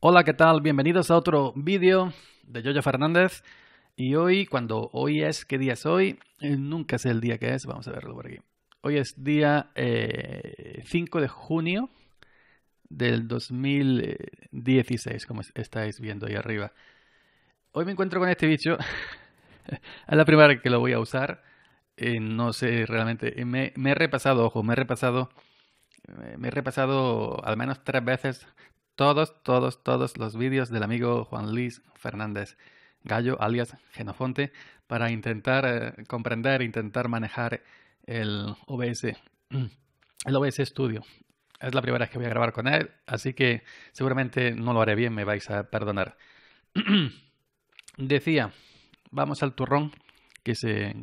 Hola, ¿qué tal? Bienvenidos a otro vídeo de Jorge Fernández. Y hoy, ¿qué día es hoy? Nunca sé el día que es, vamos a verlo por aquí. Hoy es día 5 de junio del 2016, como estáis viendo ahí arriba. Hoy me encuentro con este bicho. Es la primera vez que lo voy a usar. No sé realmente, me he repasado, ojo, me he repasado al menos 3 veces todos los vídeos del amigo Juan Luis Fernández Gallo, alias Genofonte, para intentar comprender, manejar el OBS Studio. Es la primera vez que voy a grabar con él, así que seguramente no lo haré bien, me vais a perdonar. Decía, vamos al turrón, que se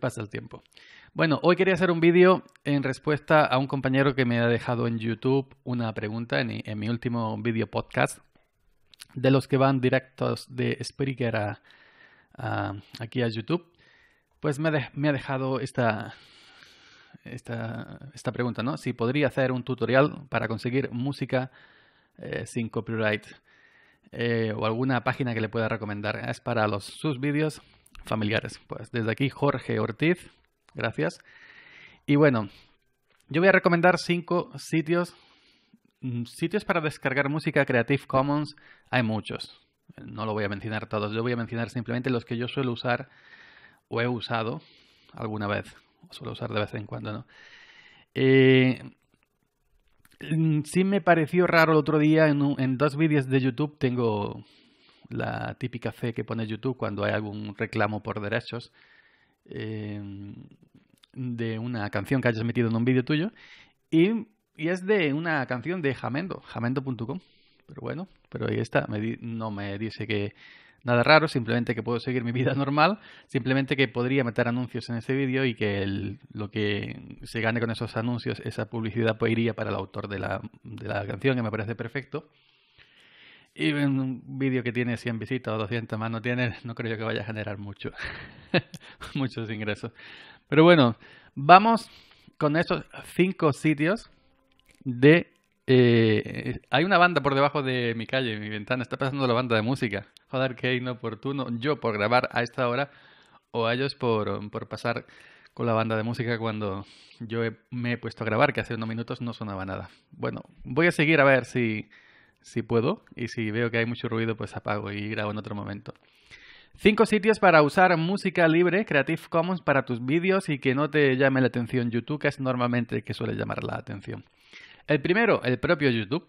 pasa el tiempo. Bueno, hoy quería hacer un vídeo en respuesta a un compañero que me ha dejado en YouTube una pregunta en mi último vídeo podcast, de los que van directos de Spreaker aquí a YouTube. Pues me ha dejado esta pregunta, ¿no? Si podría hacer un tutorial para conseguir música sin copyright o alguna página que le pueda recomendar. Es para sus vídeos familiares. Pues desde aquí, Jorge Ortiz. Gracias. Y bueno, yo voy a recomendar 5 sitios para descargar música Creative Commons. Hay muchos, no lo voy a mencionar todos, yo voy a mencionar simplemente los que yo suelo usar o he usado alguna vez, o suelo usar de vez en cuando, ¿no? Sí me pareció raro el otro día en 2 vídeos de YouTube. Tengo la típica fe que pone YouTube cuando hay algún reclamo por derechos de una canción que hayas metido en un vídeo tuyo, y es de una canción de Jamendo, jamendo.com. Pero bueno, pero ahí está, no me dice que nada raro, simplemente que puedo seguir mi vida normal, simplemente que podría meter anuncios en ese vídeo y que lo que se gane con esos anuncios, esa publicidad, pues iría para el autor de la canción, que me parece perfecto. Y un vídeo que tiene 100 visitas o 200 más no tiene, no creo yo que vaya a generar mucho, muchos ingresos. Pero bueno, vamos con esos 5 sitios de... hay una banda por debajo de mi calle, mi ventana, está pasando la banda de música. Joder, qué inoportuno, yo por grabar a esta hora o a ellos por pasar con la banda de música cuando yo me he puesto a grabar, que hace unos minutos no sonaba nada. Bueno, voy a seguir a ver si puedo, y si veo que hay mucho ruido, pues apago y grabo en otro momento. 5 sitios para usar música libre, Creative Commons, para tus vídeos y que no te llame la atención YouTube, que es normalmente el que suele llamar la atención. El primero, el propio YouTube.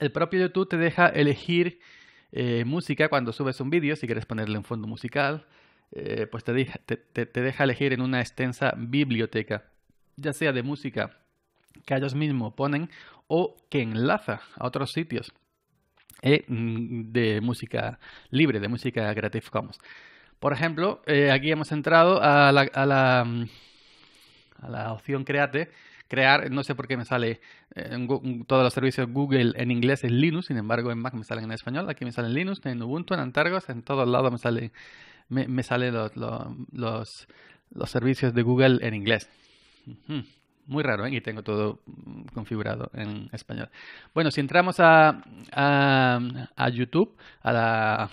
El propio YouTube te deja elegir música cuando subes un vídeo. Si quieres ponerle un fondo musical, pues te deja elegir en una extensa biblioteca, ya sea de música que ellos mismos ponen o que enlaza a otros sitios de música libre, de música Creative Commons. Por ejemplo, aquí hemos entrado a la opción crear. No sé por qué me sale en todos los servicios Google en inglés, en Linux, sin embargo en Mac me salen en español. Aquí me salen Linux, en Ubuntu, en Antargos, en todos lados me salen los servicios de Google en inglés. Muy raro, ¿eh? Y tengo todo configurado en español. Bueno, si entramos a YouTube, a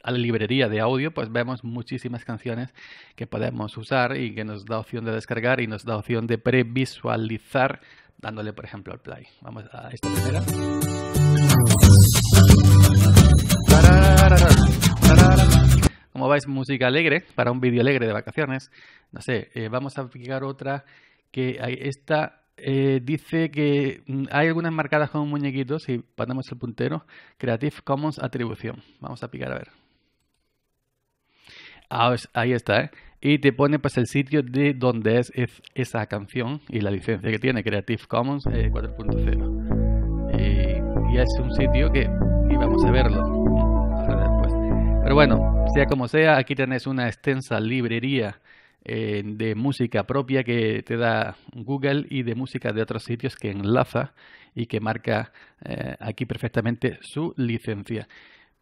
la librería de audio, pues vemos muchísimas canciones que podemos usar y que nos da opción de descargar y nos da opción de previsualizar dándole, por ejemplo, al play. Vamos a esta primera. Como veis, música alegre, para un vídeo alegre de vacaciones. No sé, vamos a aplicar otra... que esta dice que hay algunas marcadas con muñequitos y ponemos el puntero. Creative Commons atribución. Vamos a picar a ver. Ahí está, ¿eh? Y te pone pues el sitio de donde es esa canción y la licencia que tiene. Creative Commons 4.0. Y es un sitio que... y vamos a verlo ahora después. Pero bueno, sea como sea, aquí tenés una extensa librería de música propia que te da Google y de música de otros sitios que enlaza y que marca aquí perfectamente su licencia.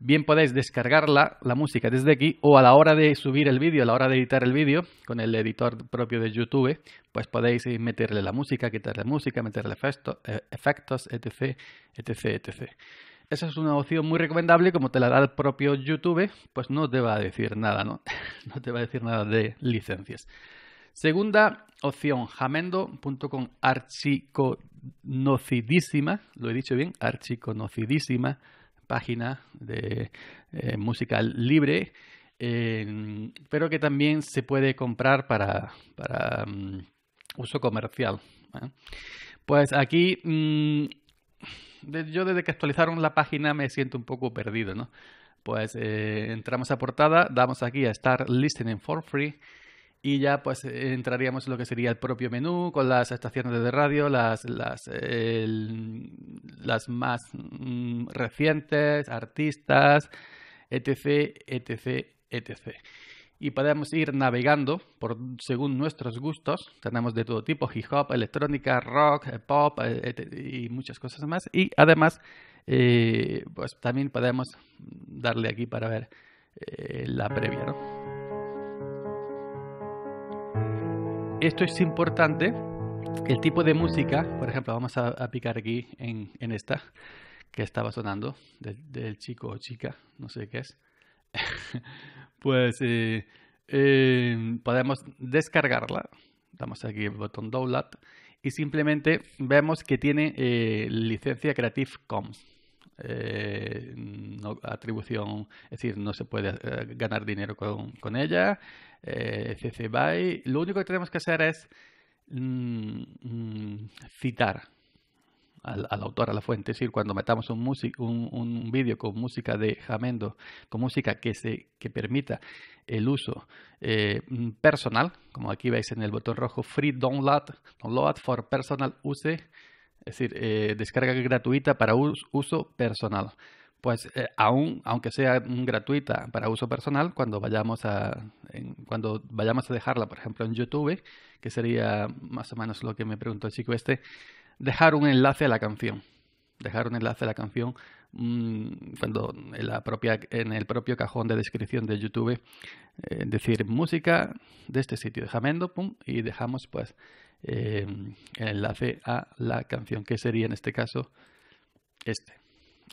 Bien podéis descargar la música desde aquí, o a la hora de subir el vídeo, a la hora de editar el vídeo, con el editor propio de YouTube, pues podéis meterle la música, quitarle música, meterle efectos, etc, etc, etc. Esa es una opción muy recomendable, como te la da el propio YouTube, pues no te va a decir nada, ¿no? No te va a decir nada de licencias. Segunda opción, jamendo.com, archiconocidísima, lo he dicho bien, archiconocidísima página de música libre, pero que también se puede comprar para uso comercial. Pues aquí yo desde que actualizaron la página me siento un poco perdido, ¿no? Pues entramos a portada, damos aquí a Start Listening for Free y ya pues entraríamos en lo que sería el propio menú con las estaciones de radio, las más recientes, artistas, etc, etc, etc. Y podemos ir navegando por según nuestros gustos. Tenemos de todo tipo, hip hop, electrónica, rock, pop y muchas cosas más. Y además, pues también podemos darle aquí para ver la previa, ¿no? Esto es importante. El tipo de música, por ejemplo, vamos a picar aquí en esta que estaba sonando, del chico o chica, no sé qué es. Pues podemos descargarla, damos aquí el botón download y simplemente vemos que tiene licencia Creative Commons, no, atribución, es decir, no se puede ganar dinero con ella, CC BY. Lo único que tenemos que hacer es citar al autor, a la fuente. Es decir, cuando metamos un vídeo con música de Jamendo, con música que permita el uso personal, como aquí veis en el botón rojo, Free Download for Personal Use, es decir, descarga gratuita para uso personal. Pues aunque sea gratuita para uso personal, cuando vayamos a dejarla, por ejemplo, en YouTube, que sería más o menos lo que me preguntó el chico este, dejar un enlace a la canción. Dejar un enlace a la canción cuando en el propio cajón de descripción de YouTube decir música de este sitio de Jamendo, pum, y dejamos pues el enlace a la canción, que sería en este caso este.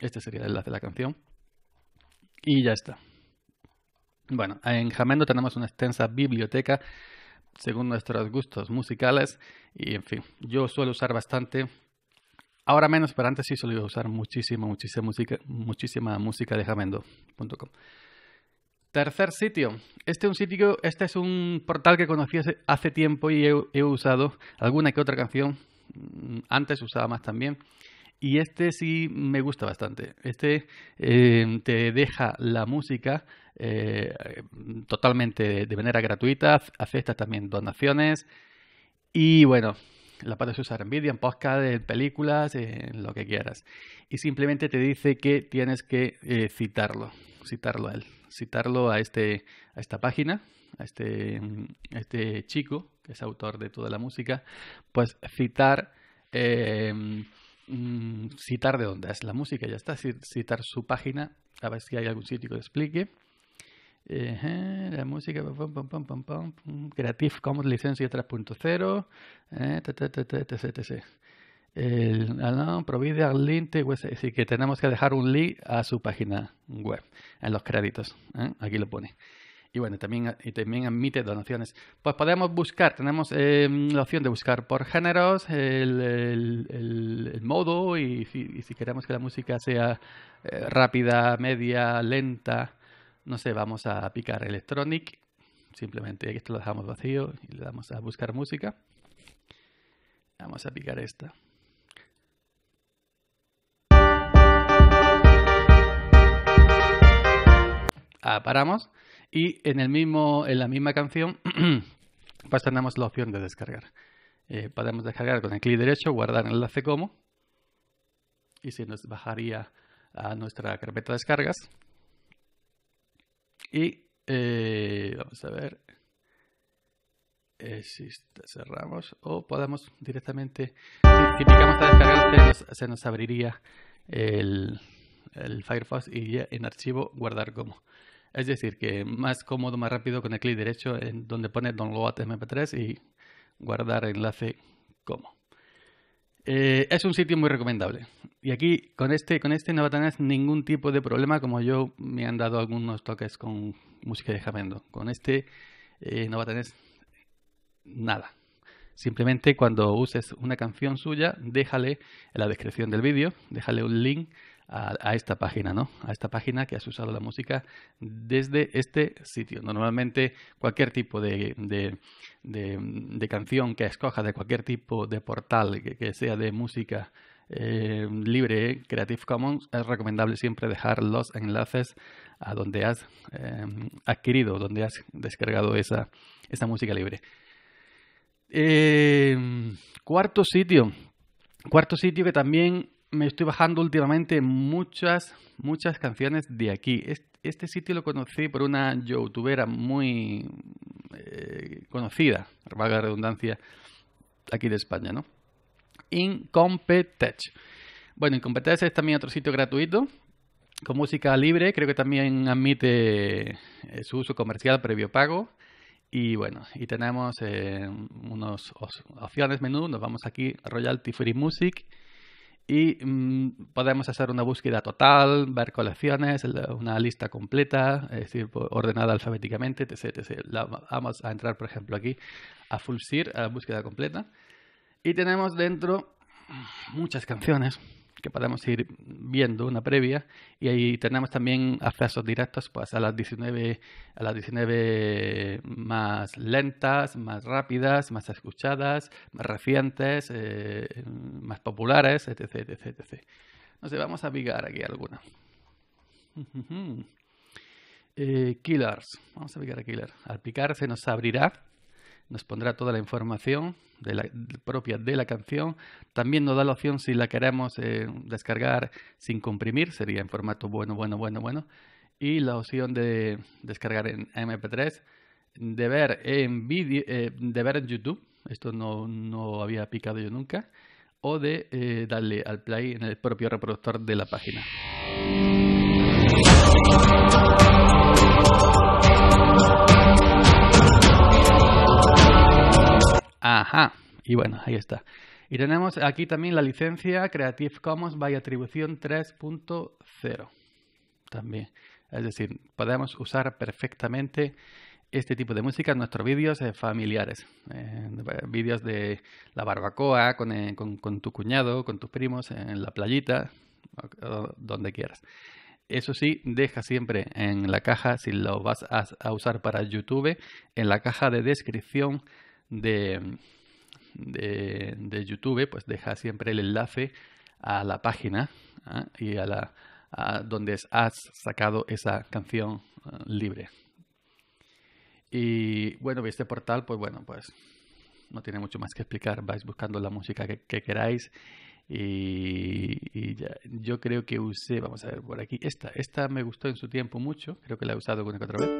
Este sería el enlace de la canción. Y ya está. Bueno, en Jamendo tenemos una extensa biblioteca según nuestros gustos musicales. Y en fin, yo suelo usar bastante. Ahora menos, pero antes sí suelo usar muchísima música de Jamendo.com. Tercer sitio. Este es un portal que conocí hace tiempo y he usado alguna que otra canción. Antes usaba más también. Y este sí me gusta bastante. Este te deja la música totalmente de manera gratuita. Aceptas también donaciones. Y bueno, la puedes usar en vídeo, en podcast, en películas, en lo que quieras. Y simplemente te dice que tienes que citarlo a esta página, a este chico, que es autor de toda la música. Pues citar de dónde es la música, ya está, citar su página, a ver si hay algún sitio que lo explique. La música, Creative Commons licencia 3.0, etc. Provide al link, así que tenemos que dejar un link a su página web, en los créditos, aquí lo pone. Y bueno, también admite donaciones. Pues podemos buscar, tenemos la opción de buscar por géneros, el modo, y si queremos que la música sea rápida, media, lenta, no sé, vamos a picar electronic. Simplemente esto lo dejamos vacío y le damos a buscar música. Vamos a picar esta. Paramos. Y en la misma canción, pues tenemos la opción de descargar. Podemos descargar con el clic derecho, guardar enlace como. Y se nos bajaría a nuestra carpeta de descargas. Y vamos a ver si cerramos o podemos directamente. Si picamos a descargar, se nos abriría el Firefox y en archivo guardar como. Es decir, que más cómodo, más rápido con el clic derecho en donde pone download mp3 y guardar enlace como. Es un sitio muy recomendable. Y aquí con este no va a tener ningún tipo de problema, como yo me han dado algunos toques con música de Jamendo. Con este no va a tener nada. Simplemente cuando uses una canción suya, déjale en la descripción del vídeo, déjale un link a esta página, ¿no? A esta página que has usado la música desde este sitio. Normalmente cualquier tipo de canción que escojas de cualquier tipo de portal que sea de música libre, Creative Commons, es recomendable siempre dejar los enlaces a donde has adquirido, donde has descargado esa música libre. Cuarto sitio que también me estoy bajando últimamente muchas canciones de aquí. Este sitio lo conocí por una youtubera muy conocida, valga la redundancia, aquí de España, ¿no? Incompetech. Bueno, Incompetech es también otro sitio gratuito con música libre. Creo que también admite su uso comercial previo pago. Y bueno, y tenemos unas opciones menú. Nos vamos aquí a Royalty Free Music y podemos hacer una búsqueda total, ver colecciones, una lista completa, es decir, ordenada alfabéticamente, etc. Vamos a entrar, por ejemplo, aquí a Full Search, a búsqueda completa. Y tenemos dentro muchas canciones que podemos ir viendo una previa, y ahí tenemos también accesos directos, pues, a las 19 más lentas, más rápidas, más escuchadas, más recientes, más populares, etc. No sé, vamos a vigar aquí alguna. Killers, vamos a vigar a Killer. Al picar se nos abrirá, nos pondrá toda la información propia de la canción. También nos da la opción si la queremos descargar sin comprimir, sería en formato bueno. Y la opción de descargar en MP3, de ver en vídeo, de ver en YouTube, esto no había picado yo nunca, o de darle al play en el propio reproductor de la página. Ajá, y bueno, ahí está. Y tenemos aquí también la licencia Creative Commons by Atribución 3.0. También, es decir, podemos usar perfectamente este tipo de música en nuestros vídeos familiares. Vídeos de la barbacoa, con tu cuñado, con tus primos, en la playita, donde quieras. Eso sí, deja siempre en la caja, si lo vas a usar para YouTube, en la caja de descripción de YouTube, pues deja siempre el enlace a la página y a donde has sacado esa canción libre. Y bueno, este portal, pues bueno, pues no tiene mucho más que explicar. Vais buscando la música que queráis y ya. Yo creo que usé, vamos a ver por aquí, esta me gustó en su tiempo mucho, creo que la he usado una que otra vez.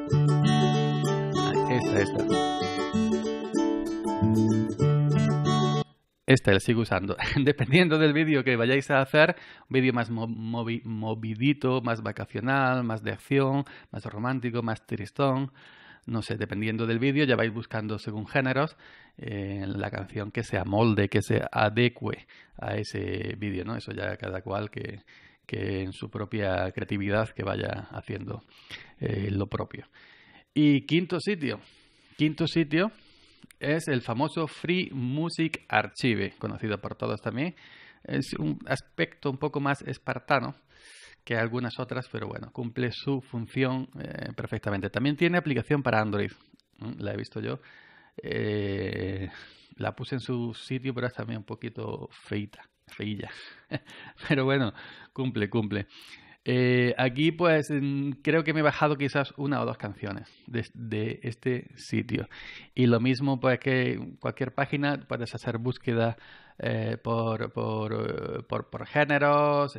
Esta la sigo usando. Dependiendo del vídeo que vayáis a hacer, un vídeo más movidito, más vacacional, más de acción, más romántico, más tristón, no sé, dependiendo del vídeo ya vais buscando según géneros la canción que se amolde, que se adecue a ese vídeo, ¿no? Eso ya cada cual que en su propia creatividad que vaya haciendo lo propio. Y quinto sitio es el famoso Free Music Archive, conocido por todos también. Es un aspecto un poco más espartano que algunas otras, pero bueno, cumple su función perfectamente. También tiene aplicación para Android, la he visto yo. La puse en su sitio, pero es también un poquito feilla. Pero bueno, cumple. Aquí pues creo que me he bajado quizás una o dos canciones de este sitio, y lo mismo pues que cualquier página puedes hacer búsqueda por géneros,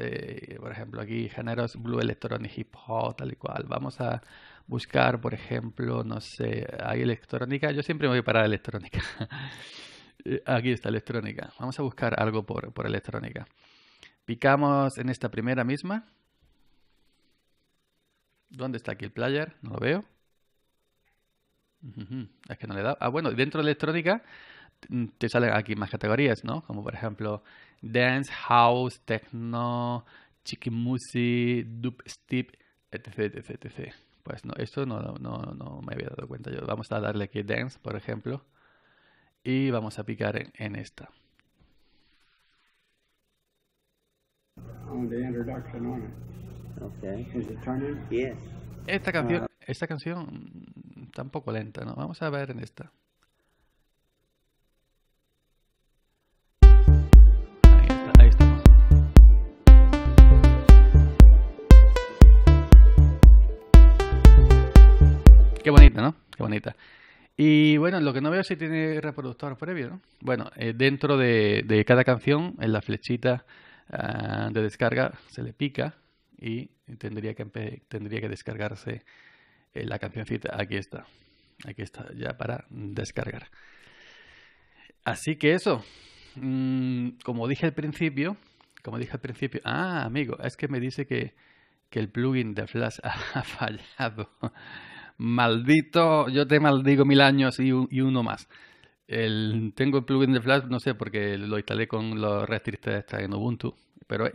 por ejemplo aquí géneros Blue Electronic Hip Hop, tal y cual. Vamos a buscar, por ejemplo, no sé, hay electrónica, yo siempre me voy para electrónica. Aquí está electrónica, vamos a buscar algo por electrónica. Picamos en esta primera misma. ¿Dónde está aquí el player? No lo veo. Es que no le he dado. Ah, bueno, dentro de electrónica te salen aquí más categorías, ¿no? Como por ejemplo dance, house, techno, chiqui music, dubstep, etc, etc, etc. Pues no, esto no me había dado cuenta yo. Vamos a darle aquí dance, por ejemplo, y vamos a picar en esta. Esta canción está un poco lenta, ¿no? Vamos a ver en esta. Ahí estamos. Qué bonita, ¿no? Qué bonita. Y bueno, lo que no veo es si tiene reproductor previo, ¿no? Bueno, dentro de cada canción, en la flechita de descarga se le pica y tendría que descargarse la cancioncita. Aquí está ya para descargar. Así que eso, como dije al principio, ah, amigo, es que me dice que el plugin de Flash ha fallado. Maldito, yo te maldigo 1000 años y uno más. Tengo el plugin de Flash, no sé, porque lo instalé con los restrictores en Ubuntu, pero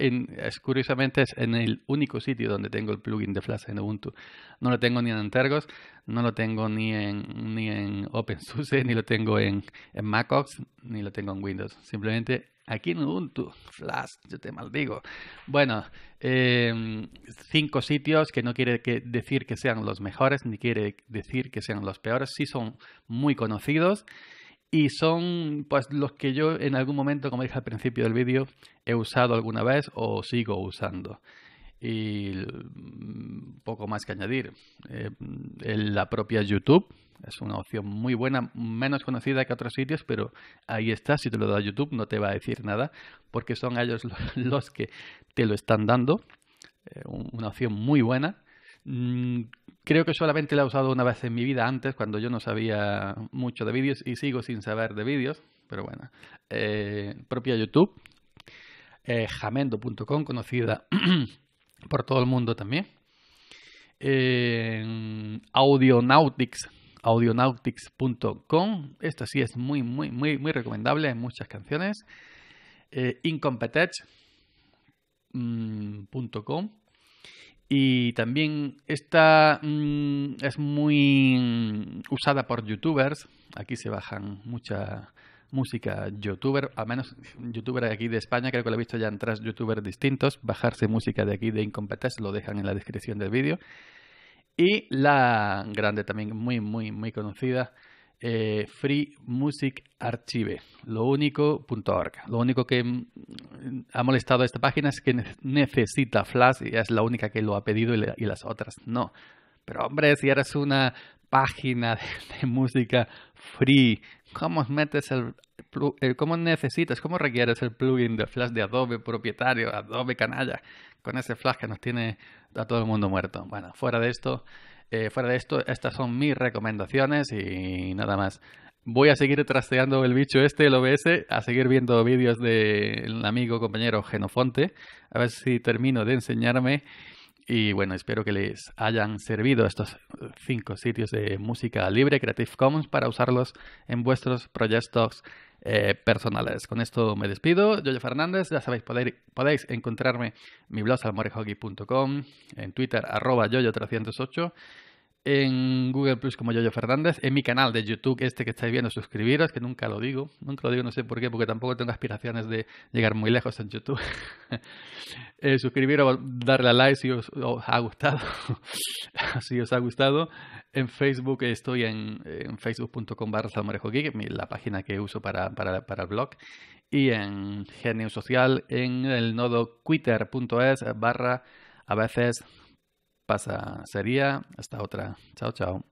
curiosamente es en el único sitio donde tengo el plugin de Flash en Ubuntu. No lo tengo ni en Antergos, no lo tengo ni en OpenSUSE, ni lo tengo en MacOS, ni lo tengo en Windows. Simplemente aquí en Ubuntu, Flash, yo te maldigo. Bueno, 5 sitios, que no quiere decir que sean los mejores, ni quiere decir que sean los peores. Sí son muy conocidos. Y son pues los que yo en algún momento, como dije al principio del vídeo, he usado alguna vez o sigo usando. Y poco más que añadir. La propia YouTube es una opción muy buena, menos conocida que otros sitios, pero ahí está. Si te lo da YouTube no te va a decir nada, porque son ellos los que te lo están dando. Una opción muy buena. Creo que solamente la he usado una vez en mi vida antes, cuando yo no sabía mucho de vídeos y sigo sin saber de vídeos, pero bueno. Propia YouTube, jamendo.com, conocida por todo el mundo también. Audionautix, audionautix.com, esta sí es muy, muy, muy, muy recomendable, hay muchas canciones. Incompetech.com. Y también esta es muy usada por youtubers. Aquí se bajan mucha música youtuber, al menos youtuber aquí de España. Creo que lo he visto ya en 3 youtubers distintos bajarse música de aquí de Incompetech. Lo dejan en la descripción del vídeo. Y la grande también, muy, muy, muy conocida, Free Music Archive, lo único que ha molestado a esta página es que necesita Flash y es la única que lo ha pedido y las otras no. Pero hombre, si eres una página de música free, ¿cómo requieres el plugin de Flash de Adobe propietario, Adobe canalla, con ese Flash que nos tiene a todo el mundo muerto? Bueno, fuera de esto, estas son mis recomendaciones y nada más. Voy a seguir trasteando el bicho este, el OBS, a seguir viendo vídeos del amigo compañero Genofonte, a ver si termino de enseñarme. Y bueno, espero que les hayan servido estos 5 sitios de música libre, Creative Commons, para usarlos en vuestros proyectos personales. Con esto me despido. Jorge Fernández, ya sabéis, podéis encontrarme en mi blog salmorejogeek.com, en Twitter @yoyo308, en Google Plus como Yoyo Fernández, en mi canal de YouTube este que estáis viendo, suscribiros, que nunca lo digo, no sé por qué, porque tampoco tengo aspiraciones de llegar muy lejos en YouTube. Suscribiros, darle a like si os ha gustado. Si os ha gustado. En Facebook estoy en facebook.com/salmorejogeek, la página que uso para el blog, y en Genio Social en el nodo quitter.es/a veces pasa sería. Hasta otra. Chao, chao.